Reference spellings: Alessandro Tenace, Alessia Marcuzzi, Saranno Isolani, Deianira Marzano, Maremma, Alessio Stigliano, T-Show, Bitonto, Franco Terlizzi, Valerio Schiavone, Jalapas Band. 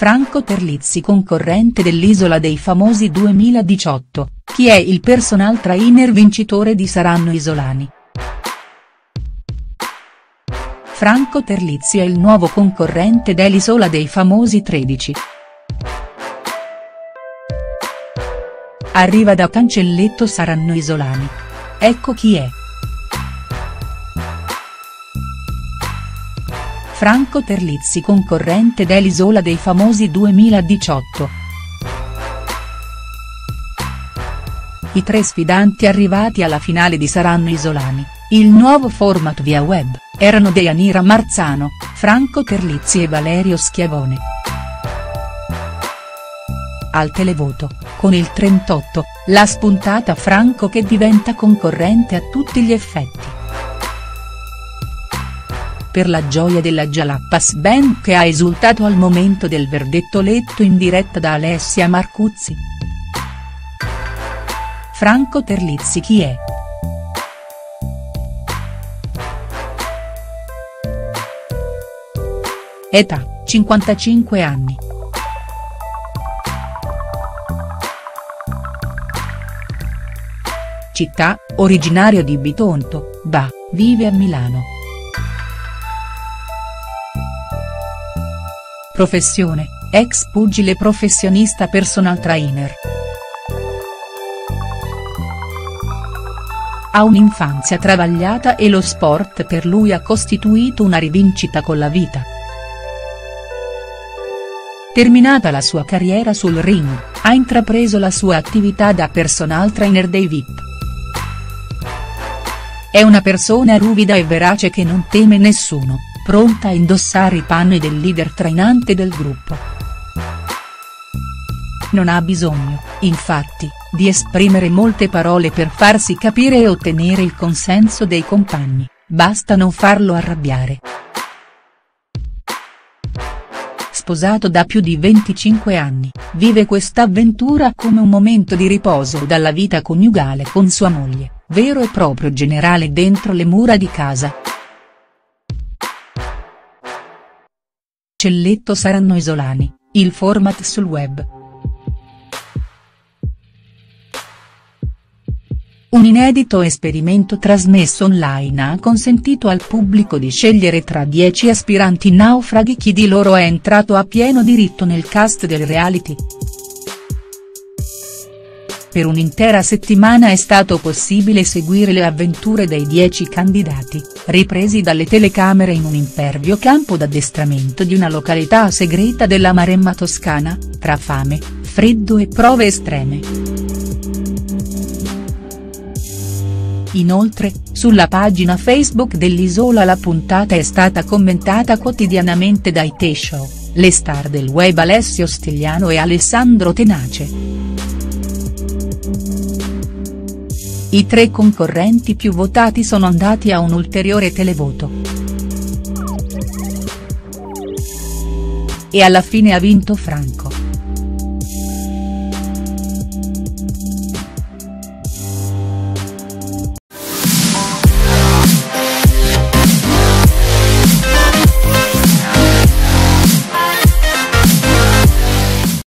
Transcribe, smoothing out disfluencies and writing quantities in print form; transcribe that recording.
Franco Terlizzi, concorrente dell'Isola dei Famosi 2018, chi è il personal trainer vincitore di Saranno Isolani?. Franco Terlizzi è il nuovo concorrente dell'Isola dei Famosi 13. Arriva da Cancelletto Saranno Isolani. Ecco chi è. Franco Terlizzi, concorrente dell'Isola dei Famosi 2018. I tre sfidanti arrivati alla finale di Saranno Isolani, il nuovo format via web, erano Deianira Marzano, Franco Terlizzi e Valerio Schiavone. Al televoto, con il 38, la spuntata Franco, che diventa concorrente a tutti gli effetti. Per la gioia della Jalapas Band, che ha esultato al momento del verdetto letto in diretta da Alessia Marcuzzi. Franco Terlizzi chi è?. Età, 55 anni. Città, originario di Bitonto, vive a Milano. Professione, ex pugile professionista, personal trainer. Ha un'infanzia travagliata e lo sport per lui ha costituito una rivincita con la vita. Terminata la sua carriera sul ring, ha intrapreso la sua attività da personal trainer dei VIP. È una persona ruvida e verace che non teme nessuno, pronta a indossare i panni del leader trainante del gruppo. Non ha bisogno, infatti, di esprimere molte parole per farsi capire e ottenere il consenso dei compagni, basta non farlo arrabbiare. Sposato da più di 25 anni, vive questa avventura come un momento di riposo dalla vita coniugale con sua moglie, vero e proprio generale dentro le mura di casa. Cancelletto Saranno Isolani, il format sul web. Un inedito esperimento trasmesso online ha consentito al pubblico di scegliere tra 10 aspiranti naufraghi chi di loro è entrato a pieno diritto nel cast del reality. Per un'intera settimana è stato possibile seguire le avventure dei 10 candidati, ripresi dalle telecamere in un impervio campo d'addestramento di una località segreta della Maremma toscana, tra fame, freddo e prove estreme. Inoltre, sulla pagina Facebook dell'Isola la puntata è stata commentata quotidianamente dai T-Show, le star del web Alessio Stigliano e Alessandro Tenace. I tre concorrenti più votati sono andati a un ulteriore televoto. E alla fine ha vinto Franco.